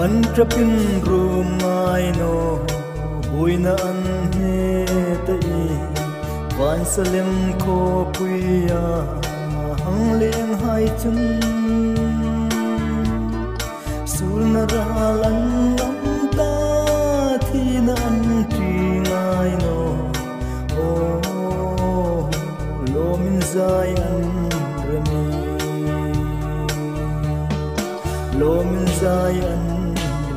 an trapin room mai no buina an he tai wan salem ko puya hangleng hai chun surna ralan lam ta thin an tri ngai no oh lomin zai an rami lomin zai an